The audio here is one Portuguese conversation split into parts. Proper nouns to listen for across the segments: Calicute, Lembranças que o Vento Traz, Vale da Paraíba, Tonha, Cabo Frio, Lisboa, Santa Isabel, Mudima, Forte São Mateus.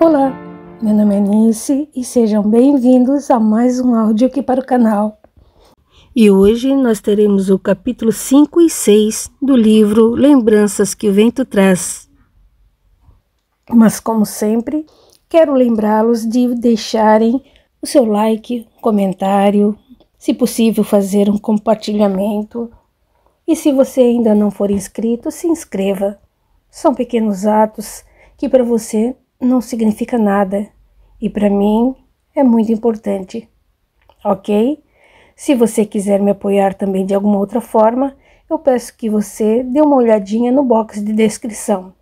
Olá, meu nome é Nice e sejam bem-vindos a mais um áudio aqui para o canal. E hoje nós teremos o capítulo 5 e 6 do livro Lembranças que o Vento Traz. Mas como sempre, quero lembrá-los de deixarem o seu like, comentário, se possível fazer um compartilhamento. E se você ainda não for inscrito, se inscreva. São pequenos atos que para você não significa nada e para mim é muito importante, ok? Se você quiser me apoiar também de alguma outra forma, eu peço que você dê uma olhadinha no box de descrição.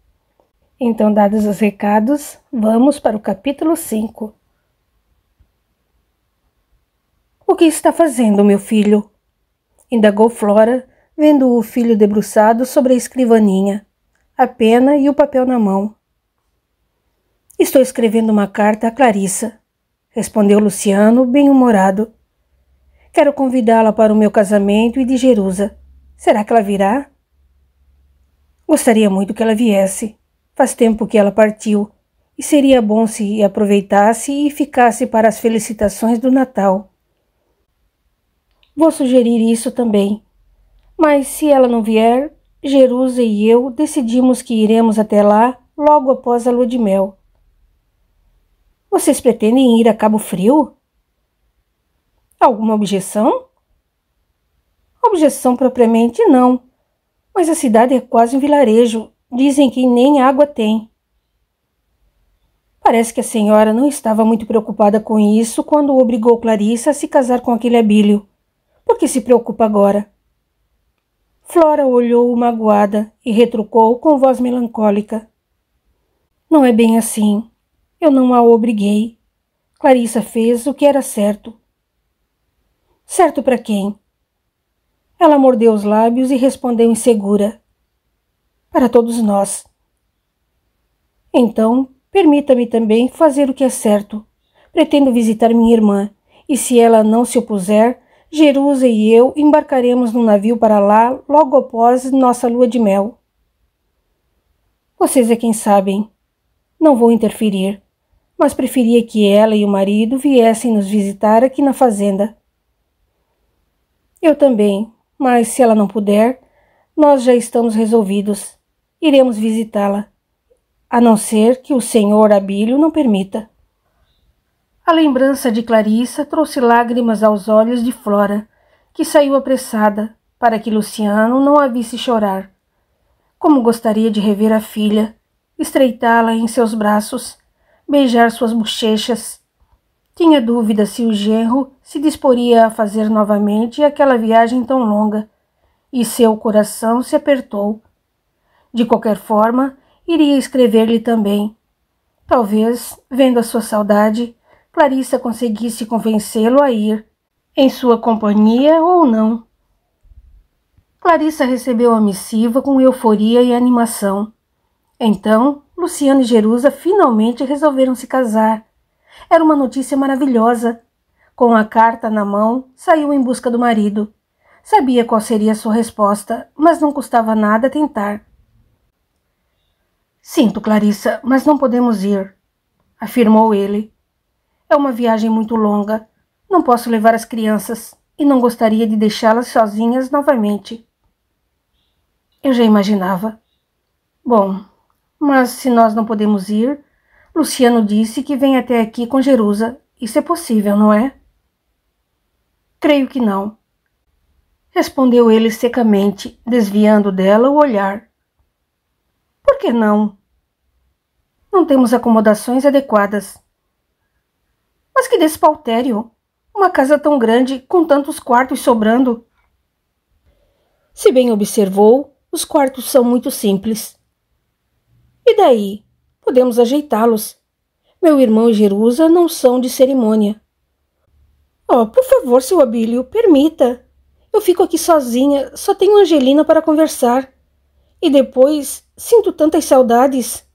Então, dados os recados, vamos para o capítulo 5. O que está fazendo, meu filho? Indagou Flora, vendo o filho debruçado sobre a escrivaninha, a pena e o papel na mão. Estou escrevendo uma carta a Clarissa, respondeu Luciano, bem-humorado. Quero convidá-la para o meu casamento e de Jerusa. Será que ela virá? Gostaria muito que ela viesse. Faz tempo que ela partiu, e seria bom se aproveitasse e ficasse para as felicitações do Natal. Vou sugerir isso também. Mas se ela não vier, Jerusa e eu decidimos que iremos até lá logo após a lua de mel. Vocês pretendem ir a Cabo Frio? Alguma objeção? Objeção propriamente não, mas a cidade é quase um vilarejo. Dizem que nem água tem. Parece que a senhora não estava muito preocupada com isso quando obrigou Clarissa a se casar com aquele Abílio. Por que se preocupa agora? Flora olhou magoada e retrucou com voz melancólica. Não é bem assim. Eu não a obriguei. Clarissa fez o que era certo. Certo para quem? Ela mordeu os lábios e respondeu insegura. Para todos nós. Então, permita-me também fazer o que é certo. Pretendo visitar minha irmã, e se ela não se opuser, Jerusa e eu embarcaremos num navio para lá logo após nossa lua de mel. Vocês é quem sabem. Não vou interferir, mas preferia que ela e o marido viessem nos visitar aqui na fazenda. Eu também, mas se ela não puder, nós já estamos resolvidos. Iremos visitá-la, a não ser que o senhor Abílio não permita. A lembrança de Clarissa trouxe lágrimas aos olhos de Flora, que saiu apressada, para que Luciano não a visse chorar. Como gostaria de rever a filha, estreitá-la em seus braços, beijar suas bochechas. Tinha dúvida se o genro se disporia a fazer novamente aquela viagem tão longa, e seu coração se apertou. De qualquer forma, iria escrever-lhe também. Talvez, vendo a sua saudade, Clarissa conseguisse convencê-lo a ir, em sua companhia ou não. Clarissa recebeu a missiva com euforia e animação. Então, Luciano e Jerusa finalmente resolveram se casar. Era uma notícia maravilhosa. Com a carta na mão, saiu em busca do marido. Sabia qual seria a sua resposta, mas não custava nada tentar. Sinto, Clarissa, mas não podemos ir, afirmou ele. É uma viagem muito longa. Não posso levar as crianças e não gostaria de deixá-las sozinhas novamente. Eu já imaginava. Bom, mas se nós não podemos ir, Luciano disse que vem até aqui com Jerusa. Isso é possível, não é? Creio que não. Respondeu ele secamente, desviando dela o olhar. Por que não? Não temos acomodações adequadas. Mas que despautério! Uma casa tão grande, com tantos quartos sobrando. Se bem observou, os quartos são muito simples. E daí? Podemos ajeitá-los. Meu irmão e Jerusa não são de cerimônia. Oh, por favor, seu Abílio, permita. Eu fico aqui sozinha, só tenho Angelina para conversar. E depois, sinto tantas saudades.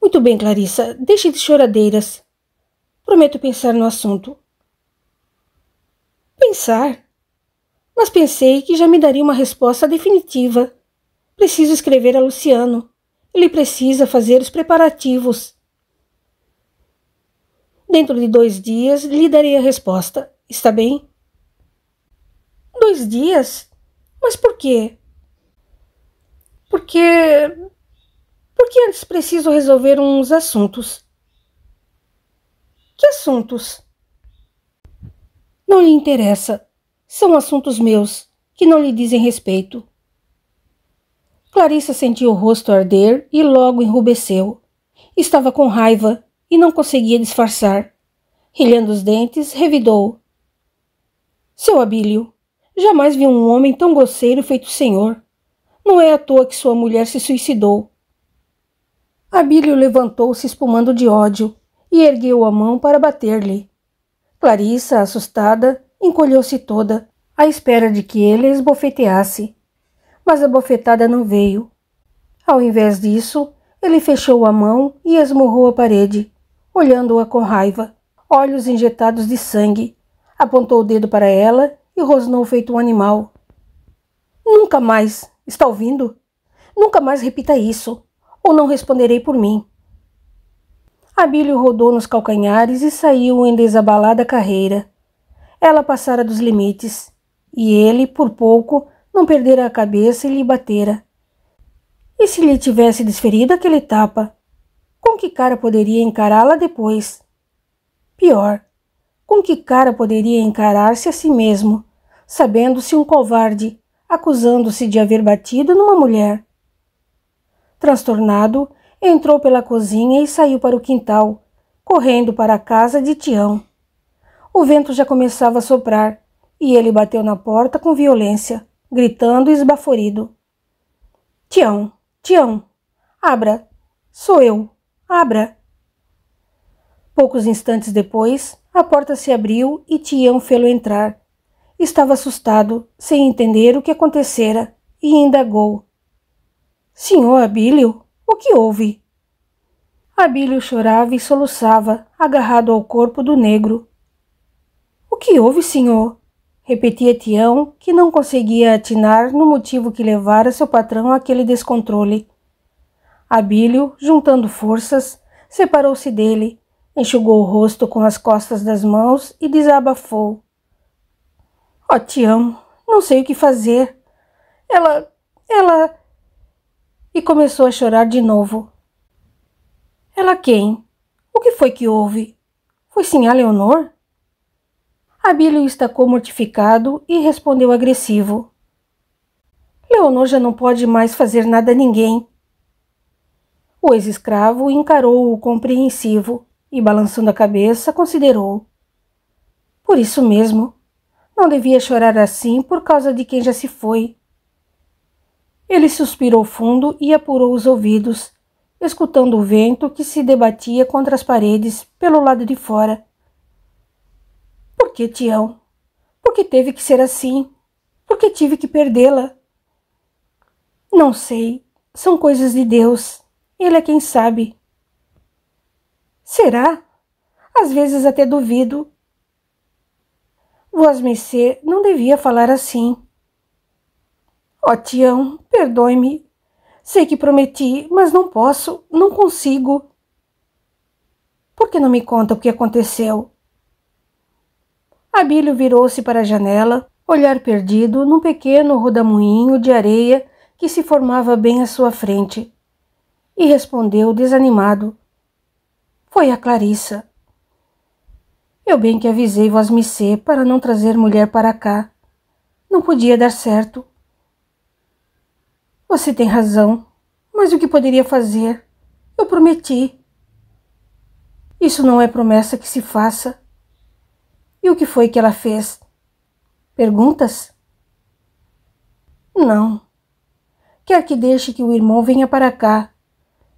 Muito bem, Clarissa, deixe de choradeiras. Prometo pensar no assunto. Pensar? Mas pensei que já me daria uma resposta definitiva. Preciso escrever a Luciano. Ele precisa fazer os preparativos. Dentro de 2 dias lhe darei a resposta. Está bem? 2 dias? Mas por quê? Porque antes preciso resolver uns assuntos. Que assuntos? Não lhe interessa. São assuntos meus, que não lhe dizem respeito. Clarissa sentiu o rosto arder e logo enrubesceu. Estava com raiva e não conseguia disfarçar. Rilhando os dentes, revidou. Seu Abílio, jamais vi um homem tão grosseiro feito o senhor. Não é à toa que sua mulher se suicidou. Abílio levantou-se espumando de ódio e ergueu a mão para bater-lhe. Clarissa, assustada, encolheu-se toda, à espera de que ele esbofeteasse. Mas a bofetada não veio. Ao invés disso, ele fechou a mão e esmurrou a parede, olhando-a com raiva, olhos injetados de sangue. Apontou o dedo para ela e rosnou feito um animal. Nunca mais, está ouvindo? Nunca mais repita isso, ou não responderei por mim. Abílio rodou nos calcanhares e saiu em desabalada carreira. Ela passara dos limites, e ele, por pouco, não perdera a cabeça e lhe batera. E se lhe tivesse desferido aquele tapa? Com que cara poderia encará-la depois? Pior, com que cara poderia encarar-se a si mesmo, sabendo-se um covarde, acusando-se de haver batido numa mulher? Transtornado, entrou pela cozinha e saiu para o quintal, correndo para a casa de Tião. O vento já começava a soprar e ele bateu na porta com violência, gritando esbaforido. Tião, Tião, abra, sou eu, abra. Poucos instantes depois, a porta se abriu e Tião fê-lo entrar. Estava assustado, sem entender o que acontecera, e indagou. Senhor Abílio, o que houve? Abílio chorava e soluçava, agarrado ao corpo do negro. O que houve, senhor? Repetia Tião, que não conseguia atinar no motivo que levara seu patrão àquele descontrole. Abílio, juntando forças, separou-se dele, enxugou o rosto com as costas das mãos e desabafou. Ó, Tião, não sei o que fazer. Ela... E começou a chorar de novo. Ela quem? O que foi que houve? Foi sinhá Leonor? Abílio estacou mortificado e respondeu agressivo. Leonor já não pode mais fazer nada a ninguém. O ex-escravo encarou-o compreensivo e, balançando a cabeça, considerou. Por isso mesmo, não devia chorar assim por causa de quem já se foi. Ele suspirou fundo e apurou os ouvidos, escutando o vento que se debatia contra as paredes pelo lado de fora. Por que, Tião? Por que teve que ser assim? Por que tive que perdê-la? Não sei. São coisas de Deus. Ele é quem sabe. Será? Às vezes até duvido. Vosmecê não devia falar assim. Ó, Tião, perdoe-me. Sei que prometi, mas não posso, não consigo. Por que não me conta o que aconteceu? Abílio virou-se para a janela, olhar perdido num pequeno rodamuinho de areia que se formava bem à sua frente. E respondeu desanimado. Foi a Clarissa. Eu bem que avisei vosmecê para não trazer mulher para cá. Não podia dar certo. Você tem razão, mas o que poderia fazer? Eu prometi. Isso não é promessa que se faça. E o que foi que ela fez? Perguntas? Não. Quer que deixe que o irmão venha para cá.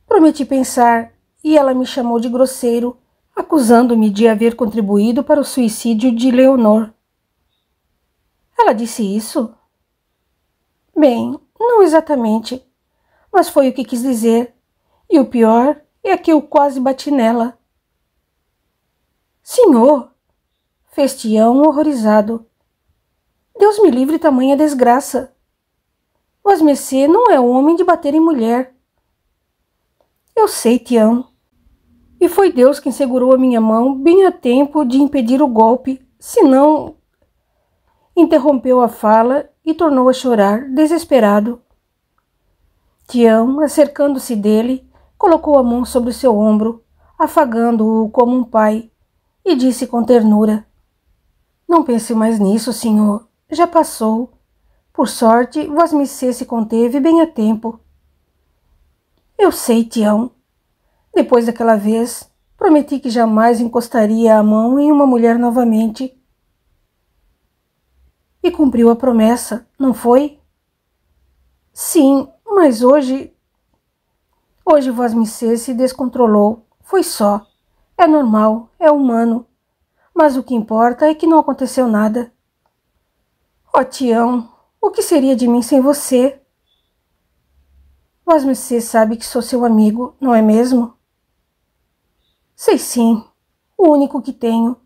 Prometi pensar e ela me chamou de grosseiro, acusando-me de haver contribuído para o suicídio de Leonor. Ela disse isso? Bem... Não exatamente, mas foi o que quis dizer. E o pior é que eu quase bati nela. Senhor, fez Tião horrorizado. Deus me livre tamanha desgraça. Vosmecê não é homem de bater em mulher. Eu sei, Tião. E E foi Deus quem segurou a minha mão bem a tempo de impedir o golpe, senão... Interrompeu a fala e tornou a chorar, desesperado. Tião, acercando-se dele, colocou a mão sobre seu ombro, afagando-o como um pai, e disse com ternura: Não pense mais nisso, senhor. Já passou. Por sorte, Vosmecê se conteve bem a tempo. Eu sei, Tião. Depois daquela vez, prometi que jamais encostaria a mão em uma mulher novamente. E cumpriu a promessa, não foi? Sim, mas hoje... Hoje Vosmecê se descontrolou. Foi só. É normal, é humano. Mas o que importa é que não aconteceu nada. Ó, Tião, o que seria de mim sem você? Vosmecê sabe que sou seu amigo, não é mesmo? Sei sim, o único que tenho.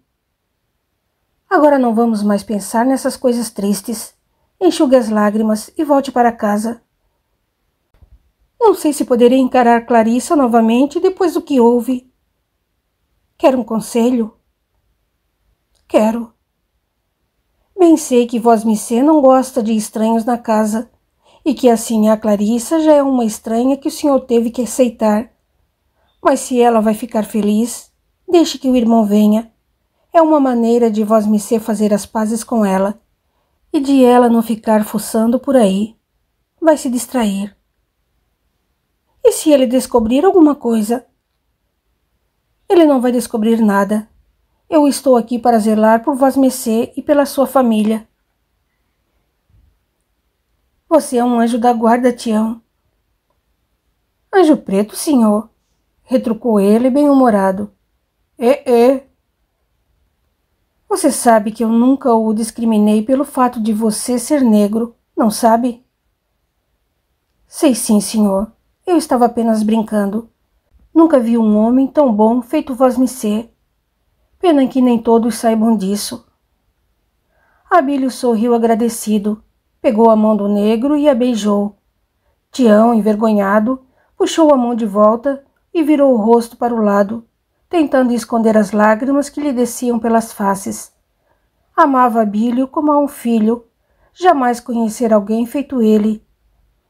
Agora não vamos mais pensar nessas coisas tristes. Enxugue as lágrimas e volte para casa. Não sei se poderei encarar Clarissa novamente depois do que houve. Quer um conselho? Quero. Bem sei que Vosmecê não gosta de estranhos na casa e que assim a Clarissa já é uma estranha que o senhor teve que aceitar. Mas se ela vai ficar feliz, deixe que o irmão venha. É uma maneira de Vosmecê fazer as pazes com ela e de ela não ficar fuçando por aí. Vai se distrair. E se ele descobrir alguma coisa? Ele não vai descobrir nada. Eu estou aqui para zelar por Vosmecê e pela sua família. Você é um anjo da guarda, Tião. Anjo preto, senhor, retrucou ele bem-humorado. Você sabe que eu nunca o discriminei pelo fato de você ser negro, não sabe? Sei sim, senhor. Eu estava apenas brincando. Nunca vi um homem tão bom feito Vosmecê. Pena que nem todos saibam disso. Abílio sorriu agradecido, pegou a mão do negro e a beijou. Tião, envergonhado, puxou a mão de volta e virou o rosto para o lado, tentando esconder as lágrimas que lhe desciam pelas faces. Amava Abílio como a um filho, jamais conhecer alguém feito ele.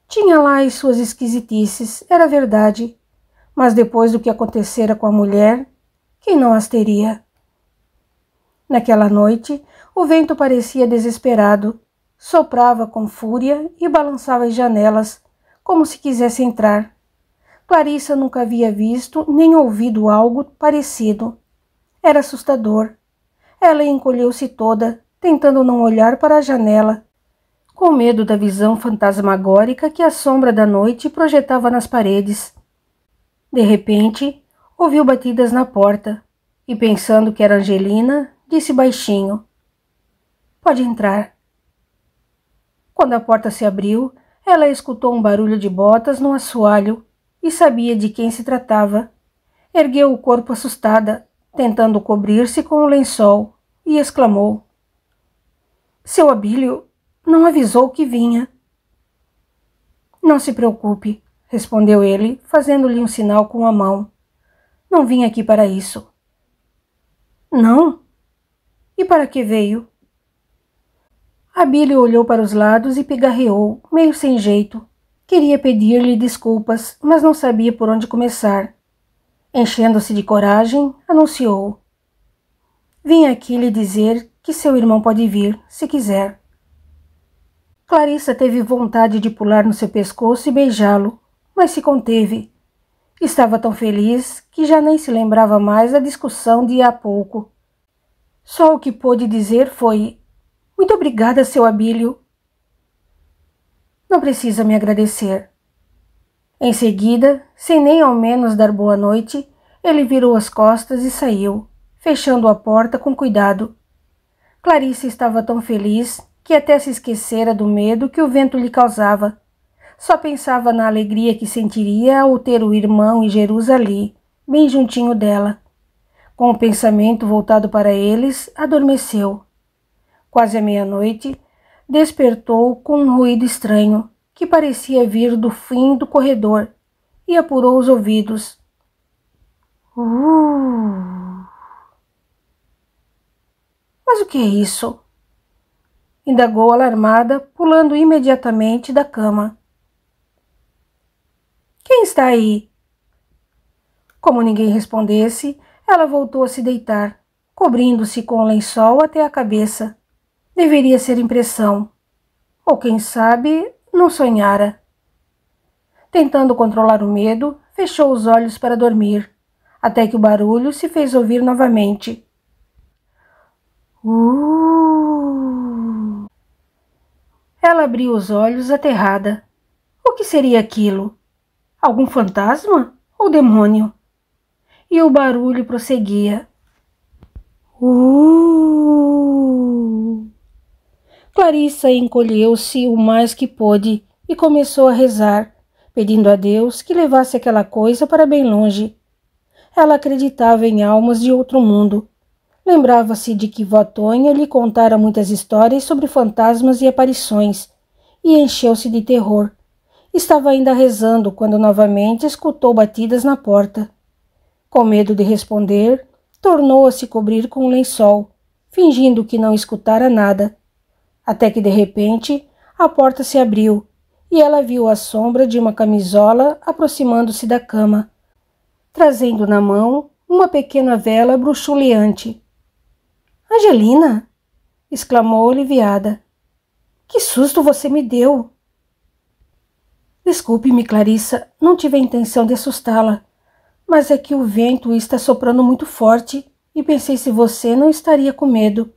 Tinha lá as suas esquisitices, era verdade, mas depois do que acontecera com a mulher, quem não as teria? Naquela noite, o vento parecia desesperado, soprava com fúria e balançava as janelas, como se quisesse entrar. Clarissa nunca havia visto nem ouvido algo parecido. Era assustador. Ela encolheu-se toda, tentando não olhar para a janela, com medo da visão fantasmagórica que a sombra da noite projetava nas paredes. De repente, ouviu batidas na porta e, pensando que era Angelina, disse baixinho: Pode entrar. Quando a porta se abriu, ela escutou um barulho de botas no assoalho e sabia de quem se tratava. Ergueu o corpo assustada, tentando cobrir-se com o lençol, e exclamou: Seu Abílio... Não avisou que vinha. Não se preocupe, respondeu ele, fazendo-lhe um sinal com a mão. Não vim aqui para isso. Não? E para que veio? Abílio olhou para os lados e pigarreou, meio sem jeito. Queria pedir-lhe desculpas, mas não sabia por onde começar. Enchendo-se de coragem, anunciou: Vim aqui lhe dizer que seu irmão pode vir, se quiser. Clarissa teve vontade de pular no seu pescoço e beijá-lo, mas se conteve. Estava tão feliz que já nem se lembrava mais da discussão de há pouco. Só o que pôde dizer foi: Muito obrigada, seu Abílio. Não precisa me agradecer. Em seguida, sem nem ao menos dar boa noite, ele virou as costas e saiu, fechando a porta com cuidado. Clarissa estava tão feliz que até se esquecera do medo que o vento lhe causava. Só pensava na alegria que sentiria ao ter o irmão e Jerusa ali, bem juntinho dela. Com o pensamento voltado para eles, adormeceu. Quase à meia-noite, despertou com um ruído estranho, que parecia vir do fim do corredor, e apurou os ouvidos. Mas o que é isso? Indagou alarmada, pulando imediatamente da cama. Quem está aí? Como ninguém respondesse, ela voltou a se deitar, cobrindo-se com o lençol até a cabeça. Deveria ser impressão. Ou quem sabe, não sonhara. Tentando controlar o medo, fechou os olhos para dormir, até que o barulho se fez ouvir novamente. Ela abriu os olhos aterrada. O que seria aquilo? Algum fantasma ou demônio? E o barulho prosseguia. Clarissa encolheu-se o mais que pôde e começou a rezar, pedindo a Deus que levasse aquela coisa para bem longe. Ela acreditava em almas de outro mundo. Lembrava-se de que vó Tonha lhe contara muitas histórias sobre fantasmas e aparições, e encheu-se de terror. Estava ainda rezando quando novamente escutou batidas na porta. Com medo de responder, tornou a se cobrir com um lençol, fingindo que não escutara nada. Até que, de repente, a porta se abriu e ela viu a sombra de uma camisola aproximando-se da cama, trazendo na mão uma pequena vela bruxuleante. — Angelina! — exclamou aliviada. — Que susto você me deu! — Desculpe-me, Clarissa, não tive a intenção de assustá-la. Mas é que o vento está soprando muito forte e pensei se você não estaria com medo.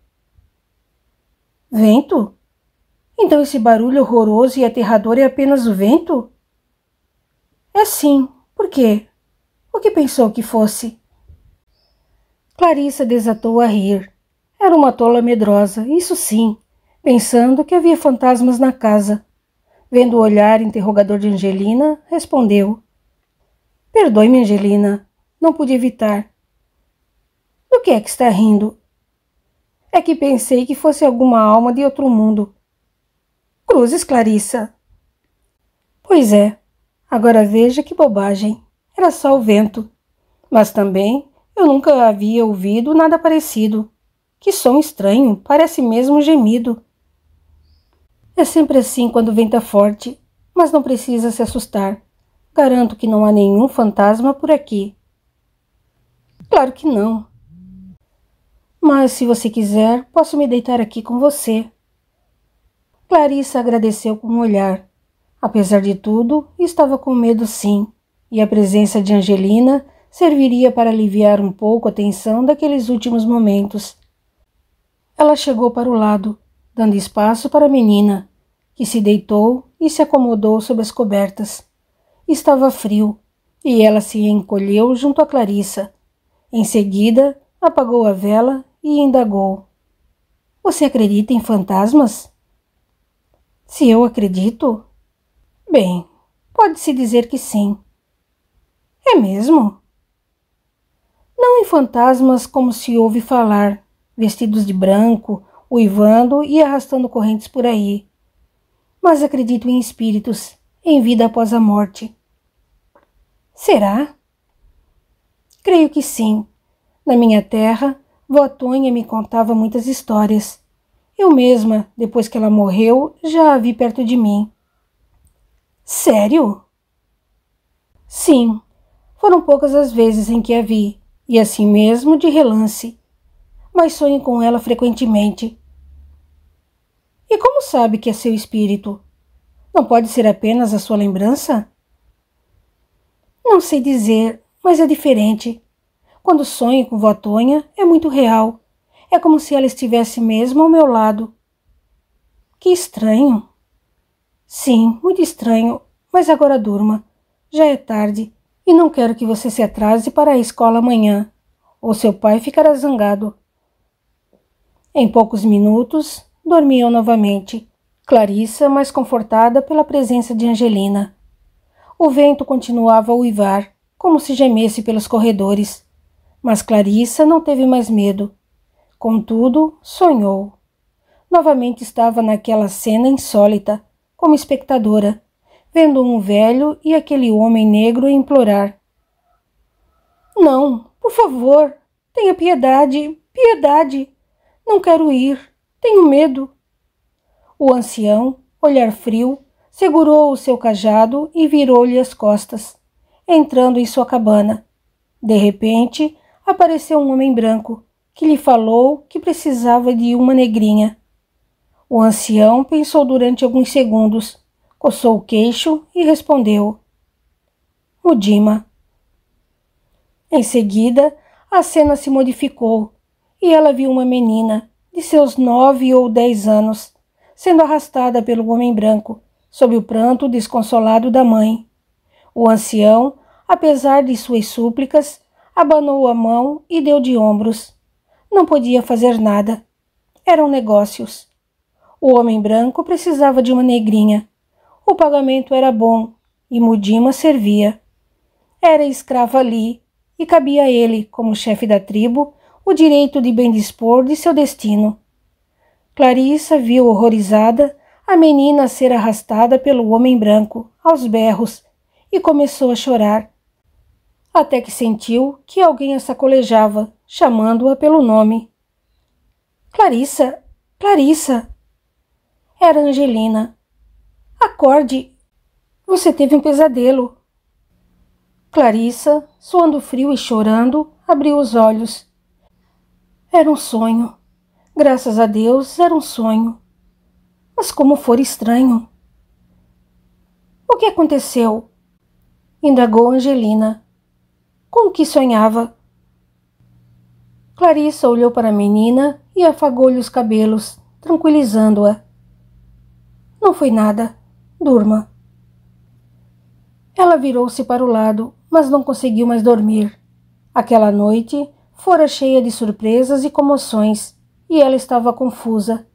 Vento? Então esse barulho horroroso e aterrador é apenas o vento? É sim. Por quê? O que pensou que fosse? Clarissa desatou a rir. Era uma tola medrosa, isso sim, pensando que havia fantasmas na casa. Vendo o olhar interrogador de Angelina, respondeu. — Perdoe-me, Angelina. Não pude evitar. — Do que é que está rindo? — É que pensei que fosse alguma alma de outro mundo. — Cruzes, Clarissa. — Pois é. Agora veja que bobagem. Era só o vento. Mas também eu nunca havia ouvido nada parecido. Que som estranho. Parece mesmo um gemido. É sempre assim quando venta forte, mas não precisa se assustar. Garanto que não há nenhum fantasma por aqui. Claro que não. Mas, se você quiser, posso me deitar aqui com você. Clarissa agradeceu com um olhar. Apesar de tudo, estava com medo sim, e a presença de Angelina serviria para aliviar um pouco a tensão daqueles últimos momentos. Ela chegou para o lado, dando espaço para a menina, que se deitou e se acomodou sob as cobertas. Estava frio, e ela se encolheu junto a Clarissa. Em seguida, apagou a vela e indagou. — Você acredita em fantasmas? — Se eu acredito? — Bem, pode-se dizer que sim. — É mesmo? — Não em fantasmas como se ouve falar, vestidos de branco, uivando e arrastando correntes por aí. Mas acredito em espíritos, em vida após a morte. Será? Creio que sim. Na minha terra, vó Tonha me contava muitas histórias. Eu mesma, depois que ela morreu, já a vi perto de mim. Sério? Sim. Foram poucas as vezes em que a vi, e assim mesmo de relance. Mas sonho com ela frequentemente. E como sabe que é seu espírito? Não pode ser apenas a sua lembrança? Não sei dizer, mas é diferente. Quando sonho com vó Tonha, é muito real. É como se ela estivesse mesmo ao meu lado. Que estranho. Sim, muito estranho, mas agora durma. Já é tarde e não quero que você se atrase para a escola amanhã, ou seu pai ficará zangado. Em poucos minutos, dormiam novamente. Clarissa mais confortada pela presença de Angelina. O vento continuava a uivar, como se gemesse pelos corredores. Mas Clarissa não teve mais medo. Contudo, sonhou. Novamente estava naquela cena insólita, como espectadora, vendo um velho e aquele homem negro implorar. — Não, Por favor, tenha piedade, piedade. Não quero ir, tenho medo. O ancião, olhar frio, segurou o seu cajado e virou-lhe as costas, entrando em sua cabana. De repente, apareceu um homem branco, que lhe falou que precisava de uma negrinha. O ancião pensou durante alguns segundos, coçou o queixo e respondeu: Mudima. Em seguida, a cena se modificou, e ela viu uma menina, de seus 9 ou 10 anos, sendo arrastada pelo homem branco, sob o pranto desconsolado da mãe. O ancião, apesar de suas súplicas, abanou a mão e deu de ombros. Não podia fazer nada. Eram negócios. O homem branco precisava de uma negrinha. O pagamento era bom e Mudima servia. Era escrava ali e cabia a ele, como chefe da tribo, o direito de bem dispor de seu destino. Clarissa viu horrorizada a menina ser arrastada pelo homem branco, aos berros, e começou a chorar, até que sentiu que alguém a sacolejava, chamando-a pelo nome. Clarissa, Clarissa! Era Angelina. Acorde! Você teve um pesadelo. Clarissa, suando frio e chorando, abriu os olhos. Era um sonho. Graças a Deus, era um sonho. Mas como fora estranho! O que aconteceu? Indagou Angelina. Com o que sonhava? Clarissa olhou para a menina e afagou-lhe os cabelos, tranquilizando-a. Não foi nada. Durma. Ela virou-se para o lado, mas não conseguiu mais dormir. Aquela noite fora cheia de surpresas e comoções, e ela estava confusa.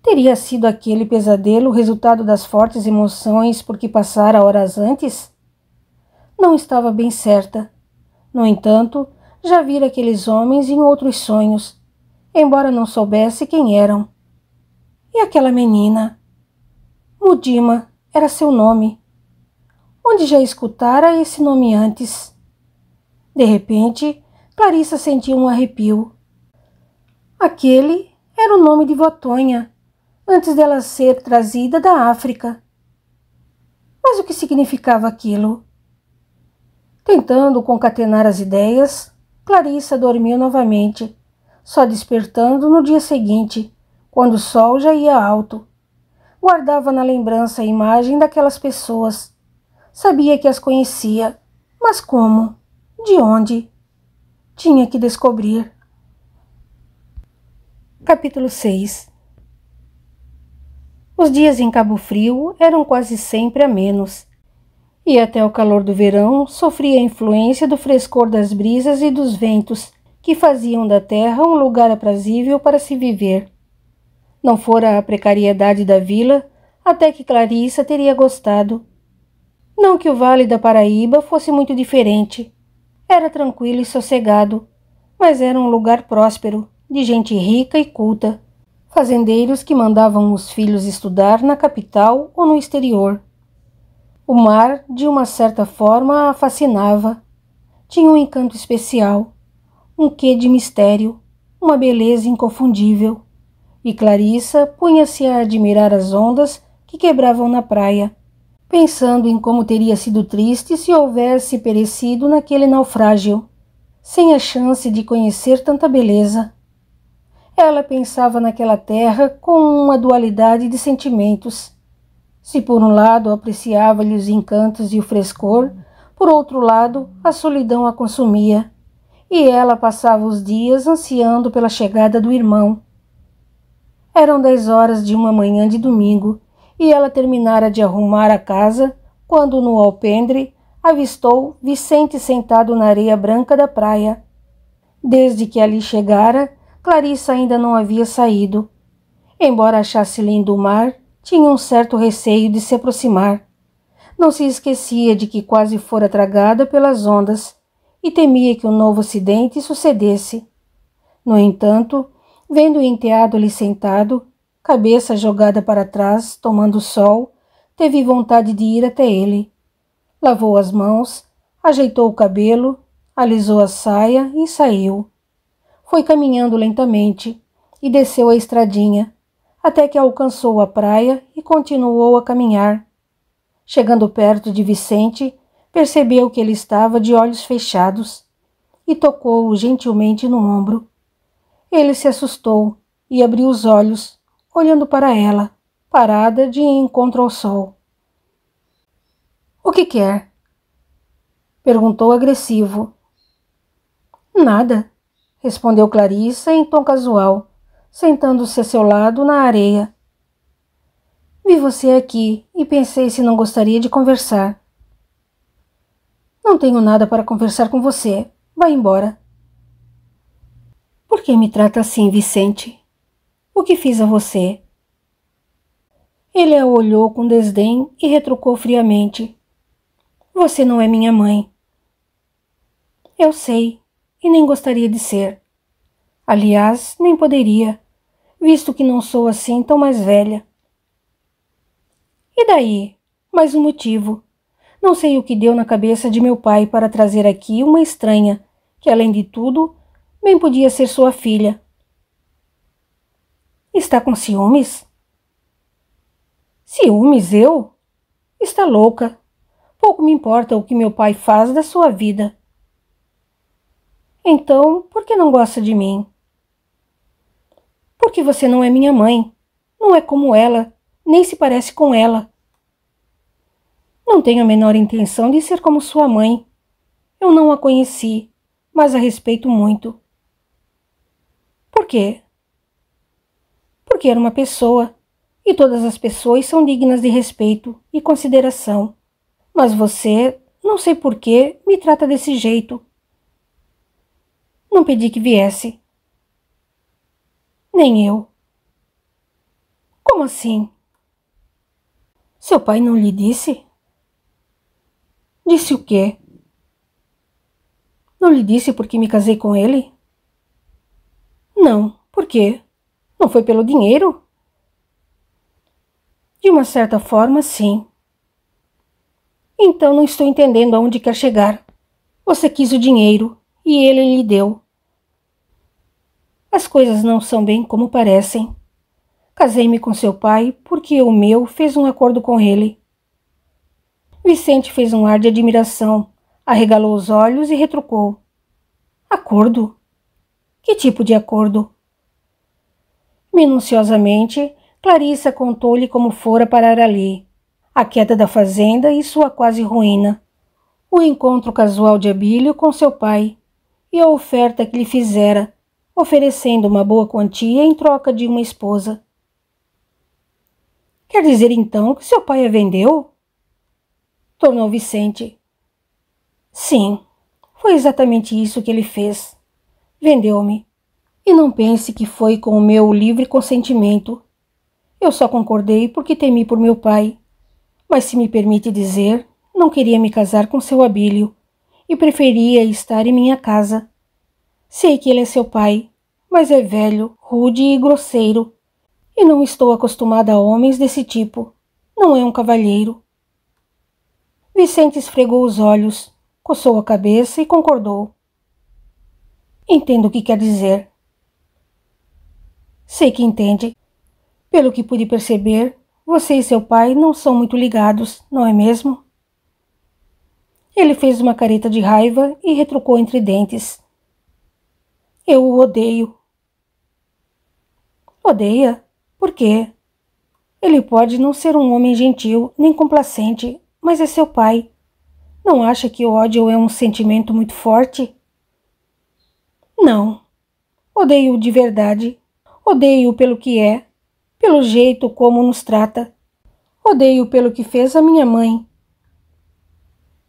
Teria sido aquele pesadelo o resultado das fortes emoções por que passara horas antes? Não estava bem certa. No entanto, já vira aqueles homens em outros sonhos, embora não soubesse quem eram. E aquela menina? Mudima era seu nome. Onde já escutara esse nome antes? De repente, Clarissa sentiu um arrepio. Aquele era o nome de Votonha, antes dela ser trazida da África. Mas o que significava aquilo? Tentando concatenar as ideias, Clarissa dormiu novamente, só despertando no dia seguinte, quando o sol já ia alto. Guardava na lembrança a imagem daquelas pessoas. Sabia que as conhecia, mas como? De onde? Tinha que descobrir. Capítulo 6. Os dias em Cabo Frio eram quase sempre amenos, e até o calor do verão sofria a influência do frescor das brisas e dos ventos, que faziam da terra um lugar aprazível para se viver. Não fora a precariedade da vila, até que Clarissa teria gostado. Não que o Vale da Paraíba fosse muito diferente. Era tranquilo e sossegado, mas era um lugar próspero, de gente rica e culta, fazendeiros que mandavam os filhos estudar na capital ou no exterior. O mar, de uma certa forma, a fascinava. Tinha um encanto especial, um quê de mistério, uma beleza inconfundível. E Clarissa punha-se a admirar as ondas que quebravam na praia, pensando em como teria sido triste se houvesse perecido naquele naufrágio, sem a chance de conhecer tanta beleza. Ela pensava naquela terra com uma dualidade de sentimentos. Se por um lado apreciava-lhe os encantos e o frescor, por outro lado a solidão a consumia, e ela passava os dias ansiando pela chegada do irmão. Eram 10 horas de uma manhã de domingo, e ela terminara de arrumar a casa, quando no alpendre avistou Vicente sentado na areia branca da praia. Desde que ali chegara, Clarissa ainda não havia saído. Embora achasse lindo o mar, tinha um certo receio de se aproximar. Não se esquecia de que quase fora tragada pelas ondas e temia que um novo acidente sucedesse. No entanto, vendo o enteado ali sentado, cabeça jogada para trás, tomando sol, teve vontade de ir até ele. Lavou as mãos, ajeitou o cabelo, alisou a saia e saiu. Foi caminhando lentamente e desceu a estradinha, até que alcançou a praia e continuou a caminhar. Chegando perto de Vicente, percebeu que ele estava de olhos fechados e tocou-o gentilmente no ombro. Ele se assustou e abriu os olhos, olhando para ela, parada de encontro ao sol. — O que quer? — perguntou agressivo. — Nada — respondeu Clarissa em tom casual, sentando-se a seu lado na areia. — Vi você aqui e pensei se não gostaria de conversar. — Não tenho nada para conversar com você. Vai embora. Por que me trata assim, Vicente? O que fiz a você? Ele a olhou com desdém e retrucou friamente. Você não é minha mãe. Eu sei, e nem gostaria de ser. Aliás, nem poderia, visto que não sou assim tão mais velha. E daí? Mais um motivo. Não sei o que deu na cabeça de meu pai para trazer aqui uma estranha, que além de tudo, bem podia ser sua filha. Está com ciúmes? Ciúmes, eu? Está louca. Pouco me importa o que meu pai faz da sua vida. Então, por que não gosta de mim? Porque você não é minha mãe. Não é como ela, nem se parece com ela. Não tenho a menor intenção de ser como sua mãe. Eu não a conheci, mas a respeito muito. Por quê? Porque era uma pessoa, e todas as pessoas são dignas de respeito e consideração. Mas você, não sei por que, me trata desse jeito. Não pedi que viesse. Nem eu. Como assim? Seu pai não lhe disse? Disse o quê? Não lhe disse porque me casei com ele? Não, por quê? Não foi pelo dinheiro? De uma certa forma, sim. Então não estou entendendo aonde quer chegar. Você quis o dinheiro e ele lhe deu. As coisas não são bem como parecem. Casei-me com seu pai porque o meu fez um acordo com ele. Vicente fez um ar de admiração, arregalou os olhos e retrucou. Acordo? Que tipo de acordo? Minuciosamente, Clarissa contou-lhe como fora parar ali, a queda da fazenda e sua quase ruína, o encontro casual de Abílio com seu pai e a oferta que lhe fizera, oferecendo uma boa quantia em troca de uma esposa. — Quer dizer, então, que seu pai a vendeu? Tornou Vicente. — Sim, foi exatamente isso que ele fez. Vendeu-me. E não pense que foi com o meu livre consentimento. Eu só concordei porque temi por meu pai. Mas se me permite dizer, não queria me casar com seu Abílio e preferia estar em minha casa. Sei que ele é seu pai, mas é velho, rude e grosseiro. E não estou acostumada a homens desse tipo. Não é um cavalheiro. Vicente esfregou os olhos, coçou a cabeça e concordou. Entendo o que quer dizer. Sei que entende. Pelo que pude perceber, você e seu pai não são muito ligados, não é mesmo? Ele fez uma careta de raiva e retrucou entre dentes. Eu o odeio. Odeia? Por quê? Ele pode não ser um homem gentil nem complacente, mas é seu pai. Não acha que o ódio é um sentimento muito forte? Não. Odeio de verdade. Odeio pelo que é, pelo jeito como nos trata. Odeio pelo que fez a minha mãe.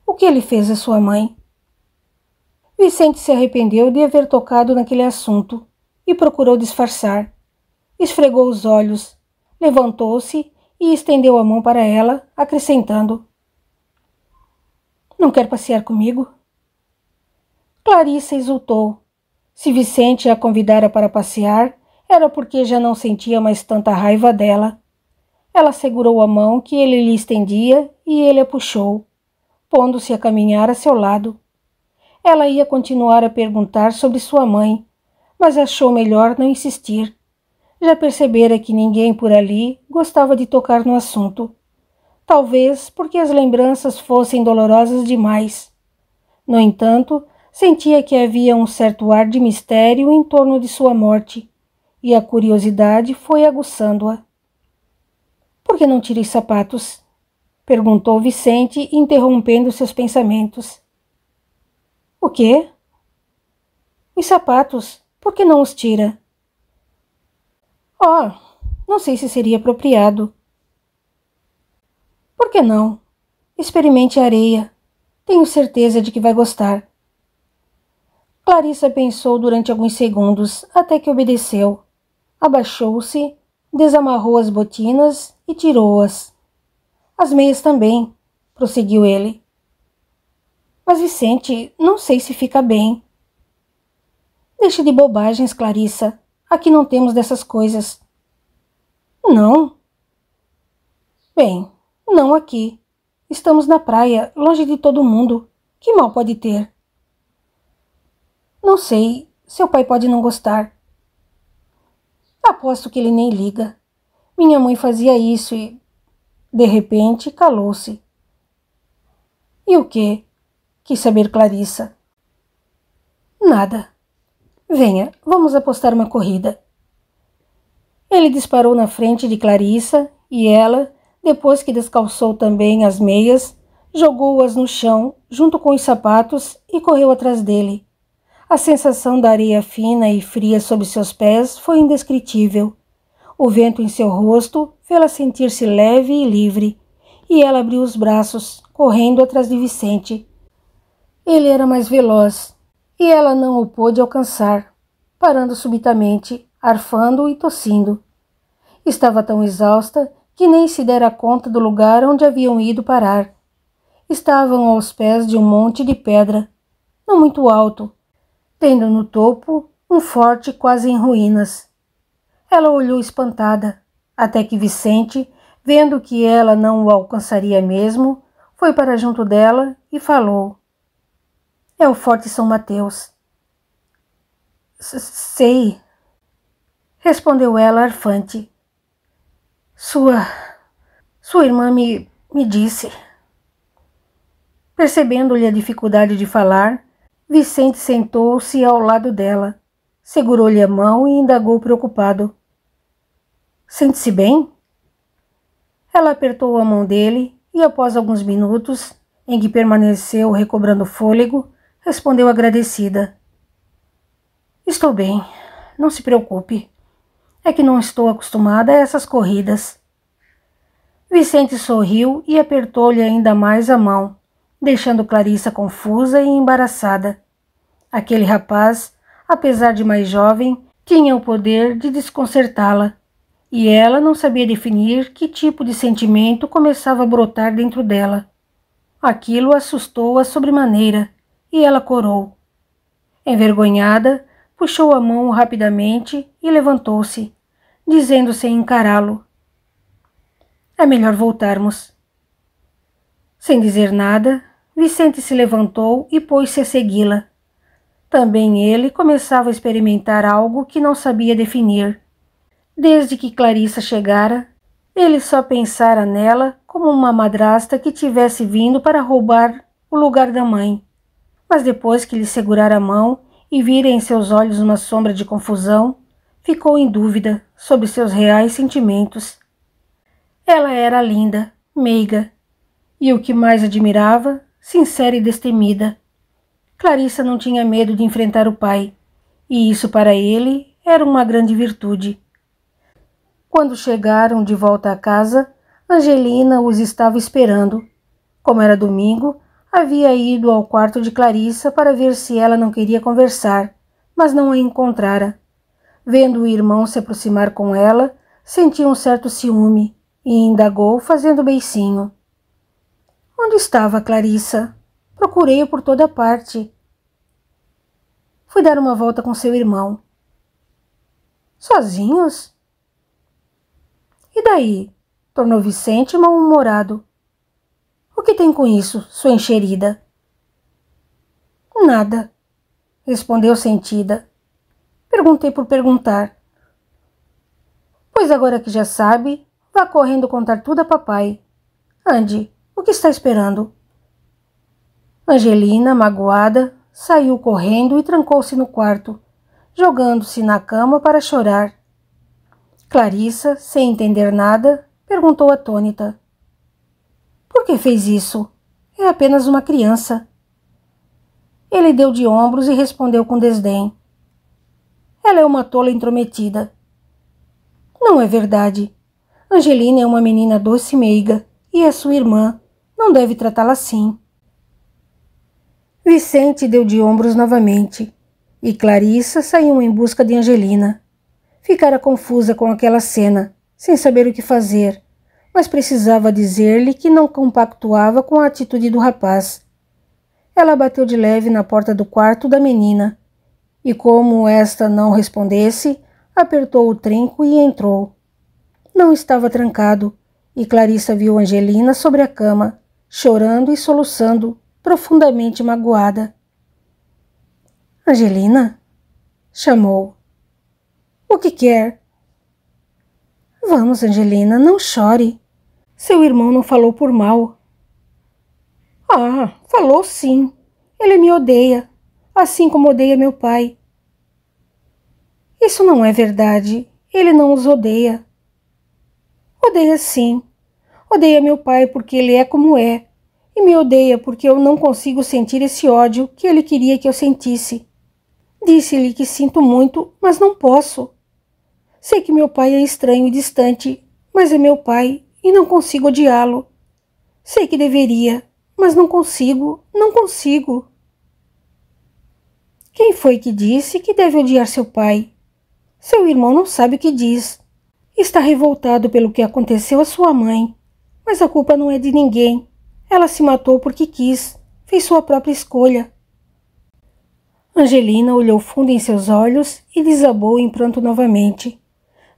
O que ele fez a sua mãe? Vicente se arrependeu de haver tocado naquele assunto e procurou disfarçar. Esfregou os olhos, levantou-se e estendeu a mão para ela, acrescentando. Não quer passear comigo? Clarissa exultou. Se Vicente a convidara para passear, era porque já não sentia mais tanta raiva dela. Ela segurou a mão que ele lhe estendia e ele a puxou, pondo-se a caminhar a seu lado. Ela ia continuar a perguntar sobre sua mãe, mas achou melhor não insistir. Já percebera que ninguém por ali gostava de tocar no assunto. Talvez porque as lembranças fossem dolorosas demais. No entanto, sentia que havia um certo ar de mistério em torno de sua morte, e a curiosidade foi aguçando-a. — Por que não tira os sapatos? — perguntou Vicente, interrompendo seus pensamentos. — O quê? — Os sapatos. Por que não os tira? — Oh, não sei se seria apropriado. — Por que não? Experimente a areia. Tenho certeza de que vai gostar. Clarissa pensou durante alguns segundos, até que obedeceu. Abaixou-se, desamarrou as botinas e tirou-as. As meias também, prosseguiu ele. Mas, Vicente, não sei se fica bem. Deixe de bobagens, Clarissa. Aqui não temos dessas coisas. Não? Bem, não aqui. Estamos na praia, longe de todo mundo. Que mal pode ter? Não sei. Seu pai pode não gostar. Aposto que ele nem liga. Minha mãe fazia isso e... De repente, calou-se. E o quê? Quis saber Clarissa. Nada. Venha, vamos apostar uma corrida. Ele disparou na frente de Clarissa e ela, depois que descalçou também as meias, jogou-as no chão junto com os sapatos e correu atrás dele. A sensação da areia fina e fria sob seus pés foi indescritível. O vento em seu rosto fê-la sentir-se leve e livre, e ela abriu os braços, correndo atrás de Vicente. Ele era mais veloz, e ela não o pôde alcançar, parando subitamente, arfando e tossindo. Estava tão exausta que nem se dera conta do lugar onde haviam ido parar. Estavam aos pés de um monte de pedra, não muito alto, tendo no topo um forte quase em ruínas. Ela olhou espantada, até que Vicente, vendo que ela não o alcançaria mesmo, foi para junto dela e falou. É o Forte São Mateus. Sei, respondeu ela arfante. Sua irmã me disse. Percebendo-lhe a dificuldade de falar, Vicente sentou-se ao lado dela, segurou-lhe a mão e indagou preocupado. Sente-se bem? Ela apertou a mão dele e, após alguns minutos, em que permaneceu recobrando fôlego, respondeu agradecida. Estou bem, não se preocupe. É que não estou acostumada a essas corridas. Vicente sorriu e apertou-lhe ainda mais a mão, deixando Clarissa confusa e embaraçada. Aquele rapaz, apesar de mais jovem, tinha o poder de desconcertá-la, e ela não sabia definir que tipo de sentimento começava a brotar dentro dela. Aquilo assustou-a sobremaneira, e ela corou. Envergonhada, puxou a mão rapidamente e levantou-se, dizendo sem encará-lo. É melhor voltarmos. Sem dizer nada, Vicente se levantou e pôs-se a segui-la. Também ele começava a experimentar algo que não sabia definir. Desde que Clarissa chegara, ele só pensara nela como uma madrasta que tivesse vindo para roubar o lugar da mãe. Mas depois que lhe segurara a mão e vira em seus olhos uma sombra de confusão, ficou em dúvida sobre seus reais sentimentos. Ela era linda, meiga, e o que mais admirava, sincera e destemida. Clarissa não tinha medo de enfrentar o pai, e isso para ele era uma grande virtude. Quando chegaram de volta à casa, Angelina os estava esperando. Como era domingo, havia ido ao quarto de Clarissa para ver se ela não queria conversar, mas não a encontrara. Vendo o irmão se aproximar com ela, sentiu um certo ciúme e indagou fazendo beicinho. Onde estava Clarissa? Procurei-o por toda parte. Fui dar uma volta com seu irmão. Sozinhos? E daí? Tornou Vicente mal-humorado. O que tem com isso, sua encherida? Nada, respondeu sentida. Perguntei por perguntar. Pois agora que já sabe, vá correndo contar tudo a papai. Ande, o que está esperando? Angelina, magoada, saiu correndo e trancou-se no quarto, jogando-se na cama para chorar. Clarissa, sem entender nada, perguntou atônita. Por que fez isso? É apenas uma criança. Ele deu de ombros e respondeu com desdém. Ela é uma tola intrometida. Não é verdade. Angelina é uma menina doce e meiga e é sua irmã. Não deve tratá-la assim. Vicente deu de ombros novamente e Clarissa saiu em busca de Angelina. Ficara confusa com aquela cena, sem saber o que fazer, mas precisava dizer-lhe que não compactuava com a atitude do rapaz. Ela bateu de leve na porta do quarto da menina e, como esta não respondesse, apertou o trinco e entrou. Não estava trancado e Clarissa viu Angelina sobre a cama, chorando e soluçando, profundamente magoada. Angelina? Chamou. O que quer? Vamos, Angelina, não chore. Seu irmão não falou por mal. Ah, falou sim. Ele me odeia, assim como odeia meu pai. Isso não é verdade. Ele não os odeia. Odeia sim. Odeia meu pai porque ele é como é. E me odeia porque eu não consigo sentir esse ódio que ele queria que eu sentisse. Disse-lhe que sinto muito, mas não posso. Sei que meu pai é estranho e distante, mas é meu pai e não consigo odiá-lo. Sei que deveria, mas não consigo, não consigo. Quem foi que disse que deve odiar seu pai? Seu irmão não sabe o que diz. Está revoltado pelo que aconteceu à sua mãe, mas a culpa não é de ninguém. Ela se matou porque quis, fez sua própria escolha. Angelina olhou fundo em seus olhos e desabou em pranto novamente.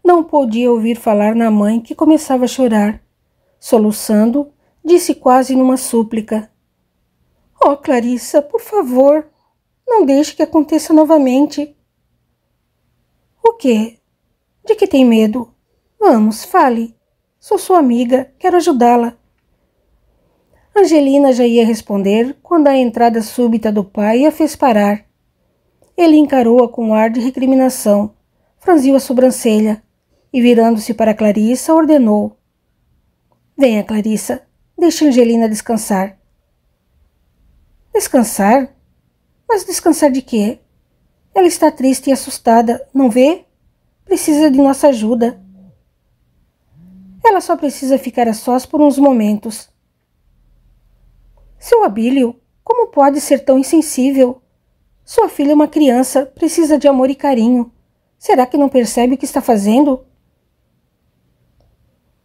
Não podia ouvir falar na mãe que começava a chorar. Soluçando, disse quase numa súplica. — Oh, Clarissa, por favor, não deixe que aconteça novamente. — O quê? De que tem medo? Vamos, fale. Sou sua amiga, quero ajudá-la. Angelina já ia responder quando a entrada súbita do pai a fez parar. Ele encarou-a com um ar de recriminação, franziu a sobrancelha e, virando-se para Clarissa, ordenou. — Venha, Clarissa, deixe Angelina descansar. — Descansar? Mas descansar de quê? Ela está triste e assustada, não vê? Precisa de nossa ajuda. Ela só precisa ficar a sós por uns momentos. Seu Abílio, como pode ser tão insensível? Sua filha é uma criança, precisa de amor e carinho. Será que não percebe o que está fazendo?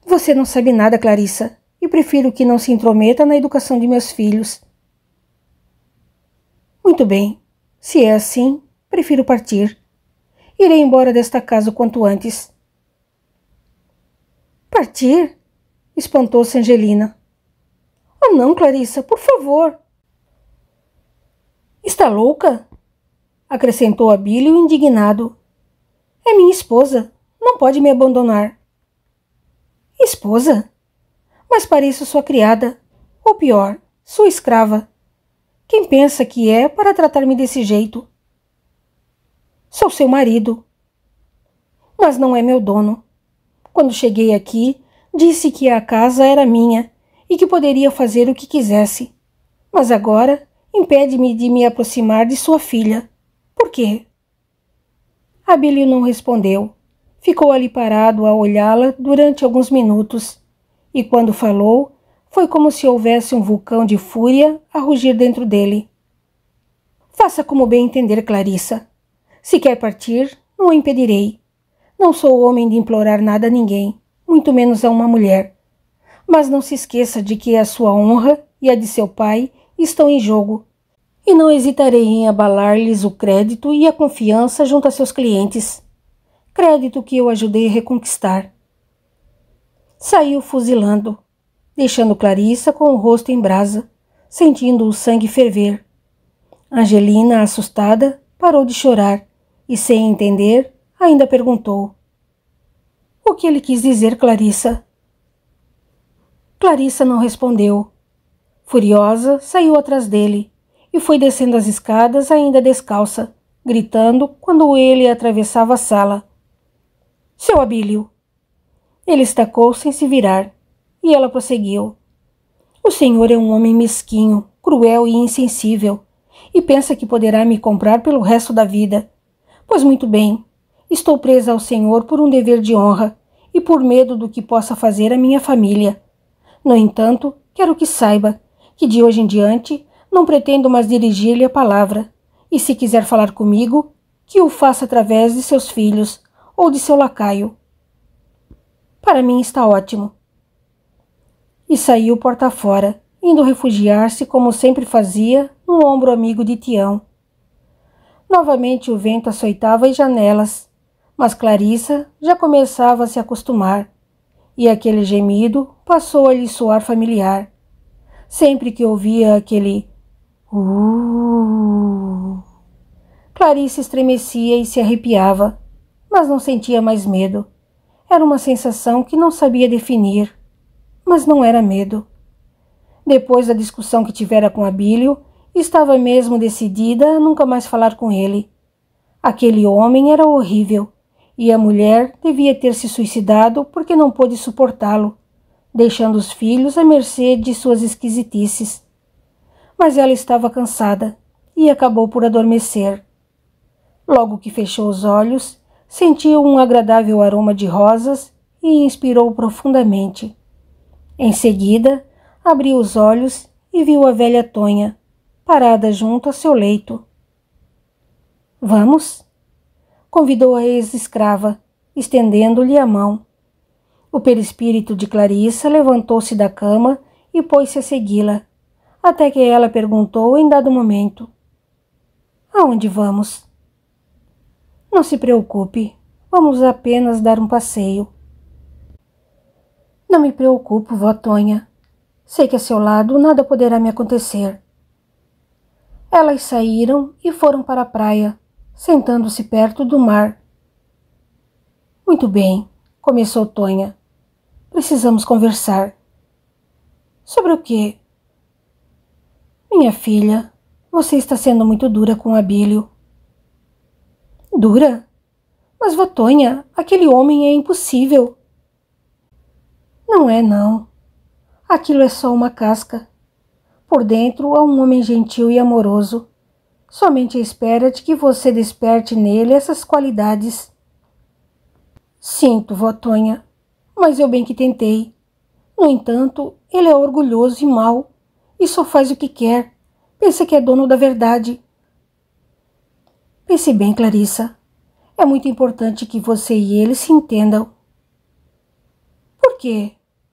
Você não sabe nada, Clarissa, e prefiro que não se intrometa na educação de meus filhos. Muito bem, se é assim, prefiro partir. Irei embora desta casa o quanto antes. Partir? Espantou-se Angelina. Oh, não, Clarissa, por favor. Está louca? Acrescentou Abílio indignado. É minha esposa. Não pode me abandonar. Esposa? Mas pareço sua criada. Ou pior, sua escrava. Quem pensa que é para tratar-me desse jeito? Sou seu marido. Mas não é meu dono. Quando cheguei aqui, disse que a casa era minha e que poderia fazer o que quisesse. Mas agora impede-me de me aproximar de sua filha. Por quê? Abílio não respondeu. Ficou ali parado a olhá-la durante alguns minutos. E quando falou, foi como se houvesse um vulcão de fúria a rugir dentro dele. Faça como bem entender, Clarissa. Se quer partir, não a impedirei. Não sou homem de implorar nada a ninguém, muito menos a uma mulher. Mas não se esqueça de que a sua honra e a de seu pai estão em jogo, e não hesitarei em abalar-lhes o crédito e a confiança junto a seus clientes. Crédito que eu ajudei a reconquistar. Saiu fuzilando, deixando Clarissa com o rosto em brasa, sentindo o sangue ferver. Angelina, assustada, parou de chorar e, sem entender, ainda perguntou: o que ele quis dizer, Clarissa? Clarissa não respondeu. Furiosa, saiu atrás dele e foi descendo as escadas ainda descalça, gritando quando ele atravessava a sala: seu Abílio! Ele estacou sem se virar e ela prosseguiu: o senhor é um homem mesquinho, cruel e insensível, e pensa que poderá me comprar pelo resto da vida. Pois muito bem, estou presa ao senhor por um dever de honra e por medo do que possa fazer a minha família. No entanto, quero que saiba que de hoje em diante não pretendo mais dirigir-lhe a palavra, e se quiser falar comigo, que o faça através de seus filhos ou de seu lacaio. Para mim está ótimo. E saiu porta afora, indo refugiar-se, como sempre fazia, no ombro amigo de Tião. Novamente o vento açoitava as janelas, mas Clarissa já começava a se acostumar, e aquele gemido passou a lhe soar familiar. Sempre que ouvia aquele Clarissa estremecia e se arrepiava, mas não sentia mais medo. Era uma sensação que não sabia definir, mas não era medo. Depois da discussão que tivera com Abílio, estava mesmo decidida a nunca mais falar com ele. Aquele homem era horrível, e a mulher devia ter se suicidado porque não pôde suportá-lo, deixando os filhos à mercê de suas esquisitices. Mas ela estava cansada e acabou por adormecer. Logo que fechou os olhos, sentiu um agradável aroma de rosas e inspirou profundamente. Em seguida, abriu os olhos e viu a velha Tonha, parada junto a seu leito. — Vamos? — convidou a ex-escrava, estendendo-lhe a mão. O perispírito de Clarissa levantou-se da cama e pôs-se a segui-la, até que ela perguntou em dado momento: — aonde vamos? — Não se preocupe, vamos apenas dar um passeio. — Não me preocupo, vó Tonha. Sei que a seu lado nada poderá me acontecer. Elas saíram e foram para a praia, sentando-se perto do mar. Muito bem, começou Tonha. Precisamos conversar. Sobre o quê? Minha filha, você está sendo muito dura com Abílio. Dura? Mas, vó Tonha, aquele homem é impossível. Não é, não. Aquilo é só uma casca. Por dentro há um homem gentil e amoroso. Somente à espera de que você desperte nele essas qualidades. Sinto, vó Tonha, mas eu bem que tentei. No entanto, ele é orgulhoso e mau, e só faz o que quer. Pensa que é dono da verdade. Pense bem, Clarissa. É muito importante que você e ele se entendam. Por quê?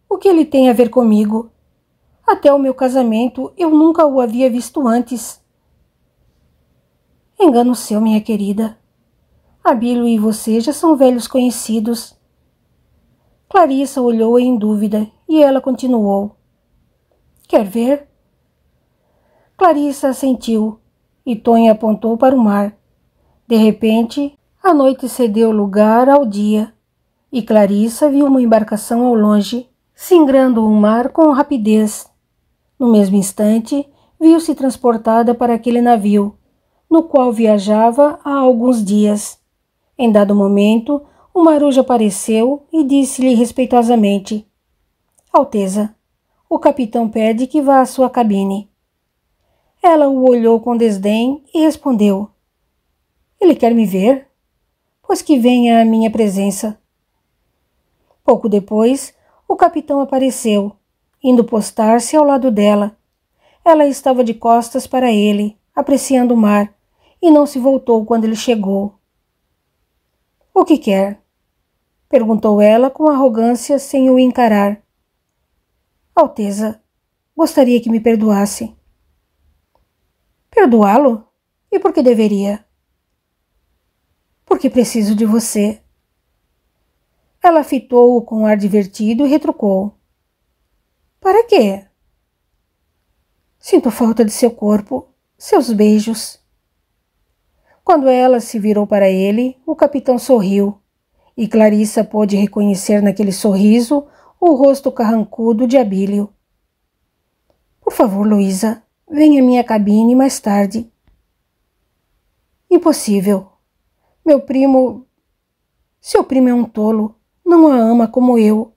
O que ele tem a ver comigo? Até o meu casamento eu nunca o havia visto antes. Engano seu, minha querida. Abílio e você já são velhos conhecidos. Clarissa olhou em dúvida e ela continuou: quer ver? Clarissa assentiu e Tonha apontou para o mar. De repente, a noite cedeu lugar ao dia e Clarissa viu uma embarcação ao longe, singrando o mar com rapidez. No mesmo instante, viu-se transportada para aquele navio, no qual viajava há alguns dias. Em dado momento, o marujo apareceu e disse-lhe respeitosamente: Alteza, o capitão pede que vá à sua cabine. Ela o olhou com desdém e respondeu: ele quer me ver? Pois que venha à minha presença. Pouco depois, o capitão apareceu, indo postar-se ao lado dela. Ela estava de costas para ele, apreciando o mar, e não se voltou quando ele chegou. — O que quer? — perguntou ela com arrogância, sem o encarar. — Alteza, gostaria que me perdoasse. — Perdoá-lo? E por que deveria? — Porque preciso de você. Ela fitou-o com um ar divertido e retrucou: — Para quê? — Sinto falta de seu corpo. seus beijos. Quando ela se virou para ele, o capitão sorriu, e Clarissa pôde reconhecer naquele sorriso o rosto carrancudo de Abílio. — Por favor, Luísa, venha à minha cabine mais tarde. — Impossível. Meu primo... Seu primo é um tolo, não a ama como eu.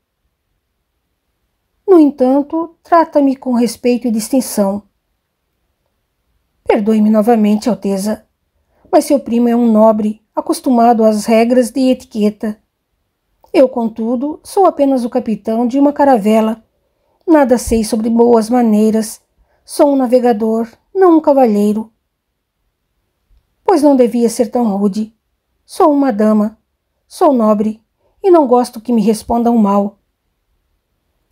No entanto, trata-me com respeito e distinção. Perdoe-me novamente, Alteza, mas seu primo é um nobre, acostumado às regras de etiqueta. Eu, contudo, sou apenas o capitão de uma caravela. Nada sei sobre boas maneiras. Sou um navegador, não um cavalheiro. Pois não devia ser tão rude. Sou uma dama. Sou nobre e não gosto que me respondam mal.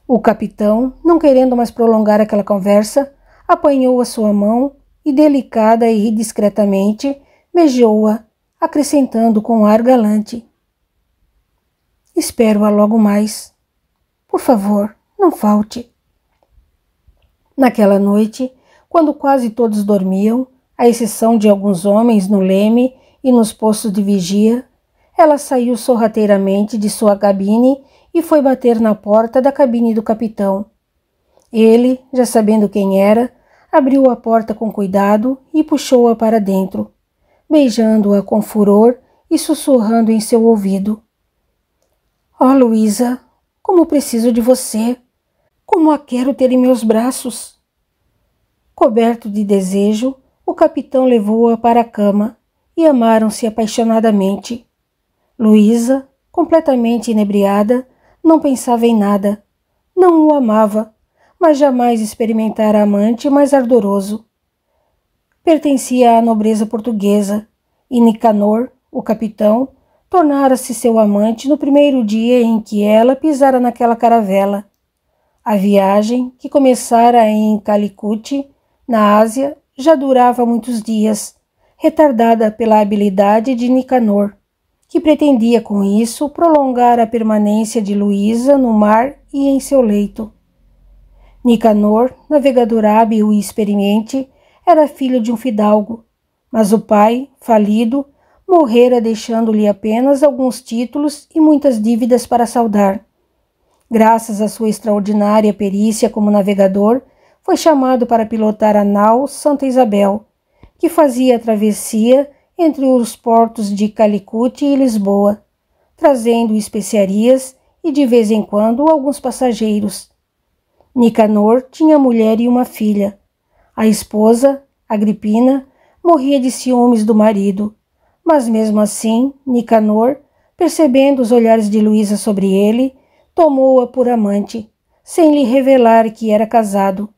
O capitão, não querendo mais prolongar aquela conversa, apanhou a sua mão e, delicada e discretamente, beijou-a, acrescentando com um ar galante. Espero-a logo mais. Por favor, não falte. Naquela noite, quando quase todos dormiam, à exceção de alguns homens no leme e nos postos de vigia, ela saiu sorrateiramente de sua cabine e foi bater na porta da cabine do capitão. Ele, já sabendo quem era, abriu a porta com cuidado e puxou-a para dentro, beijando-a com furor e sussurrando em seu ouvido. — Oh, Luísa, como preciso de você! Como a quero ter em meus braços! Coberto de desejo, o capitão levou-a para a cama e amaram-se apaixonadamente. Luísa, completamente inebriada, não pensava em nada. Não o amava, mas jamais experimentara amante mais ardoroso. Pertencia à nobreza portuguesa e Nicanor, o capitão, tornara-se seu amante no primeiro dia em que ela pisara naquela caravela. A viagem, que começara em Calicute, na Ásia, já durava muitos dias, retardada pela habilidade de Nicanor, que pretendia com isso prolongar a permanência de Luísa no mar e em seu leito. Nicanor, navegador hábil e experiente, era filho de um fidalgo, mas o pai, falido, morrera deixando-lhe apenas alguns títulos e muitas dívidas para saldar. Graças à sua extraordinária perícia como navegador, foi chamado para pilotar a nau Santa Isabel, que fazia a travessia entre os portos de Calicute e Lisboa, trazendo especiarias e, de vez em quando, alguns passageiros. Nicanor tinha mulher e uma filha. A esposa, Agripina, morria de ciúmes do marido, mas mesmo assim, Nicanor, percebendo os olhares de Luísa sobre ele, tomou-a por amante, sem lhe revelar que era casado.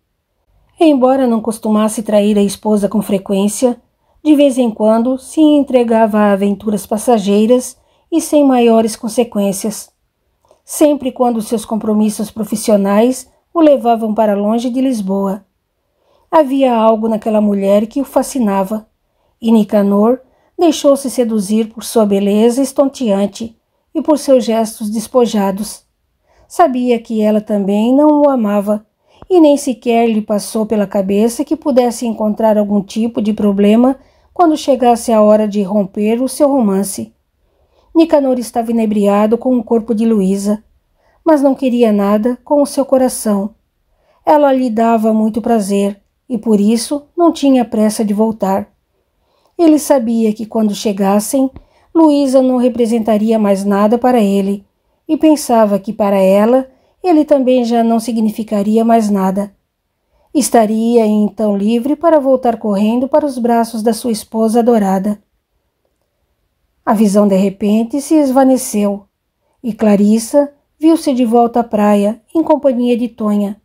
Embora não costumasse trair a esposa com frequência, de vez em quando se entregava a aventuras passageiras e sem maiores consequências, sempre quando seus compromissos profissionais o levavam para longe de Lisboa. Havia algo naquela mulher que o fascinava, e Nicanor deixou-se seduzir por sua beleza estonteante e por seus gestos despojados. Sabia que ela também não o amava e nem sequer lhe passou pela cabeça que pudesse encontrar algum tipo de problema quando chegasse a hora de romper o seu romance. Nicanor estava inebriado com o corpo de Luísa, mas não queria nada com o seu coração. Ela lhe dava muito prazer e, por isso, não tinha pressa de voltar. Ele sabia que, quando chegassem, Luísa não representaria mais nada para ele e pensava que, para ela, ele também já não significaria mais nada. Estaria, então, livre para voltar correndo para os braços da sua esposa adorada. A visão, de repente, se esvaneceu e Clarissa viu-se de volta à praia em companhia de Tonha.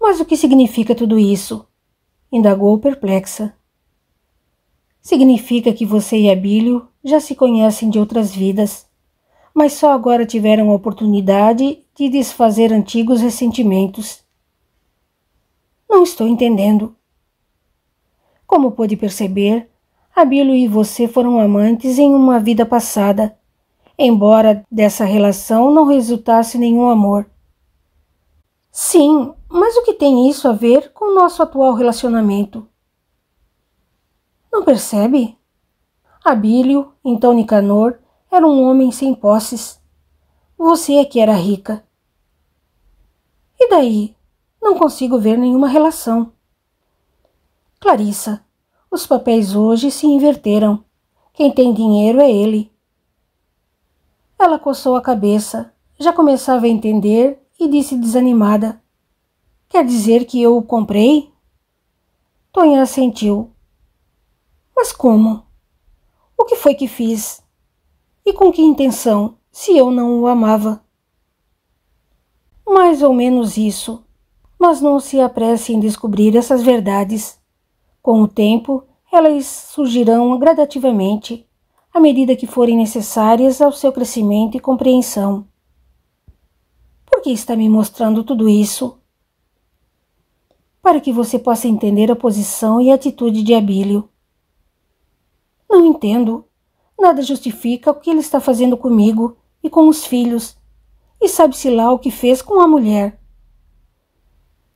Mas o que significa tudo isso? Indagou perplexa. Significa que você e Abílio já se conhecem de outras vidas, mas só agora tiveram a oportunidade de desfazer antigos ressentimentos. Não estou entendendo. Como pôde perceber, Abílio e você foram amantes em uma vida passada, embora dessa relação não resultasse nenhum amor. Sim, mas o que tem isso a ver com o nosso atual relacionamento? Não percebe? Abílio, então Nicanor, era um homem sem posses. Você é que era rica. E daí? Não consigo ver nenhuma relação. Clarissa, os papéis hoje se inverteram. Quem tem dinheiro é ele. Ela coçou a cabeça, já começava a entender e disse desanimada. Quer dizer que eu o comprei? Tonhã assentiu. Mas como? O que foi que fiz? E com que intenção, se eu não o amava? Mais ou menos isso. Mas não se apresse em descobrir essas verdades. Com o tempo, elas surgirão gradativamente, à medida que forem necessárias ao seu crescimento e compreensão. Por que está me mostrando tudo isso? Para que você possa entender a posição e a atitude de Abílio. Não entendo. Nada justifica o que ele está fazendo comigo e com os filhos. E sabe-se lá o que fez com a mulher.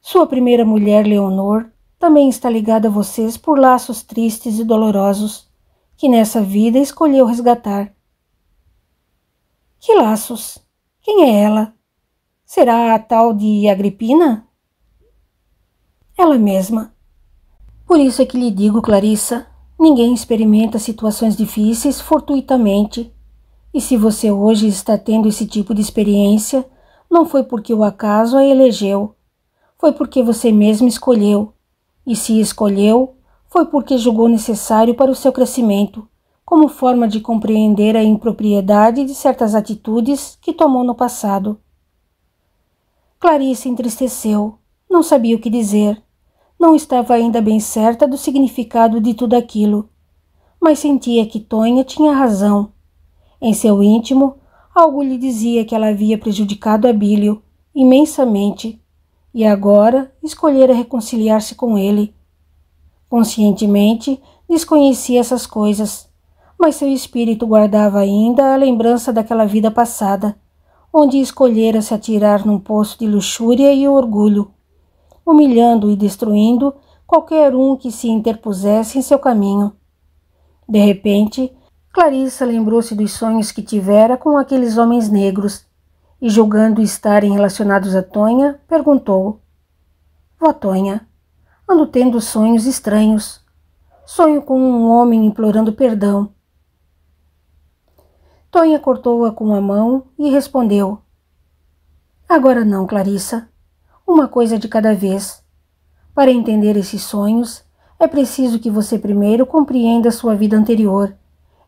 Sua primeira mulher, Leonor, também está ligada a vocês por laços tristes e dolorosos, que nessa vida escolheu resgatar. Que laços? Quem é ela? Será a tal de Agripina? Ela mesma. Por isso é que lhe digo, Clarissa, ninguém experimenta situações difíceis fortuitamente. E se você hoje está tendo esse tipo de experiência, não foi porque o acaso a elegeu. Foi porque você mesma escolheu. E se escolheu, foi porque julgou necessário para o seu crescimento, como forma de compreender a impropriedade de certas atitudes que tomou no passado. Clarice entristeceu, não sabia o que dizer, não estava ainda bem certa do significado de tudo aquilo, mas sentia que Tonhã tinha razão. Em seu íntimo, algo lhe dizia que ela havia prejudicado Abílio imensamente, e agora escolhera reconciliar-se com ele. Conscientemente, desconhecia essas coisas, mas seu espírito guardava ainda a lembrança daquela vida passada, onde escolhera se atirar num poço de luxúria e orgulho, humilhando e destruindo qualquer um que se interpusesse em seu caminho. De repente, Clarissa lembrou-se dos sonhos que tivera com aqueles homens negros, e julgando estarem relacionados a Tonhã, perguntou. Vó Tonhã, ando tendo sonhos estranhos. Sonho com um homem implorando perdão. Tonhã cortou-a com a mão e respondeu. Agora não, Clarissa. Uma coisa de cada vez. Para entender esses sonhos, é preciso que você primeiro compreenda sua vida anterior,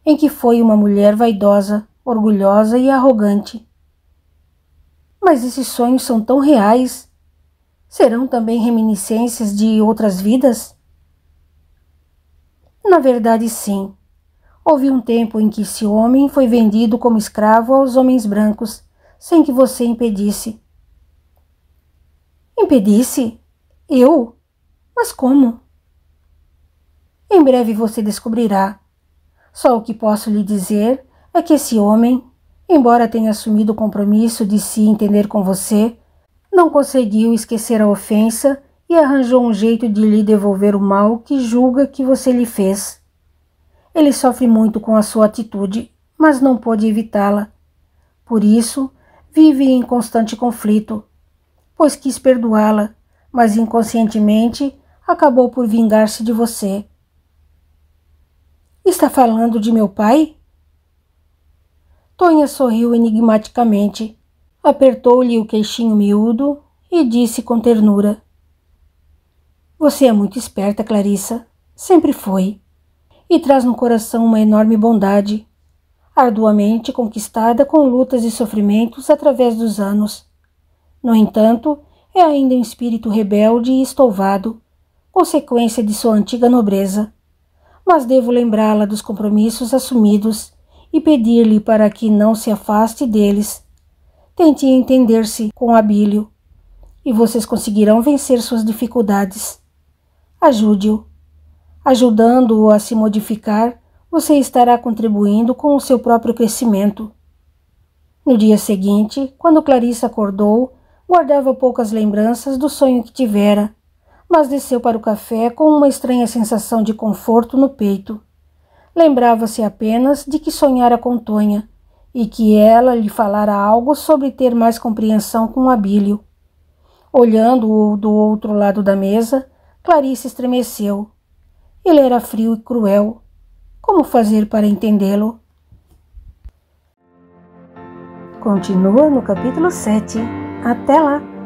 em que foi uma mulher vaidosa, orgulhosa e arrogante. Mas esses sonhos são tão reais. Serão também reminiscências de outras vidas? Na verdade, sim. Houve um tempo em que esse homem foi vendido como escravo aos homens brancos, sem que você impedisse. Impedisse? Eu? Mas como? Em breve você descobrirá. Só o que posso lhe dizer é que esse homem, embora tenha assumido o compromisso de se entender com você, não conseguiu esquecer a ofensa e arranjou um jeito de lhe devolver o mal que julga que você lhe fez. Ele sofre muito com a sua atitude, mas não pôde evitá-la. Por isso, vive em constante conflito, pois quis perdoá-la, mas inconscientemente acabou por vingar-se de você. Está falando de meu pai? Tonhã sorriu enigmaticamente, apertou-lhe o queixinho miúdo e disse com ternura. Você é muito esperta, Clarissa, sempre foi, e traz no coração uma enorme bondade, arduamente conquistada com lutas e sofrimentos através dos anos. No entanto, é ainda um espírito rebelde e estouvado, consequência de sua antiga nobreza. Mas devo lembrá-la dos compromissos assumidos e pedir-lhe para que não se afaste deles. Tente entender-se com Abílio, e vocês conseguirão vencer suas dificuldades. Ajude-o. Ajudando-o a se modificar, você estará contribuindo com o seu próprio crescimento. No dia seguinte, quando Clarissa acordou, guardava poucas lembranças do sonho que tivera, mas desceu para o café com uma estranha sensação de conforto no peito. Lembrava-se apenas de que sonhara com Tonha e que ela lhe falara algo sobre ter mais compreensão com Abílio. Olhando-o do outro lado da mesa, Clarice estremeceu. Ele era frio e cruel. Como fazer para entendê-lo? Continua no capítulo 7. Até lá!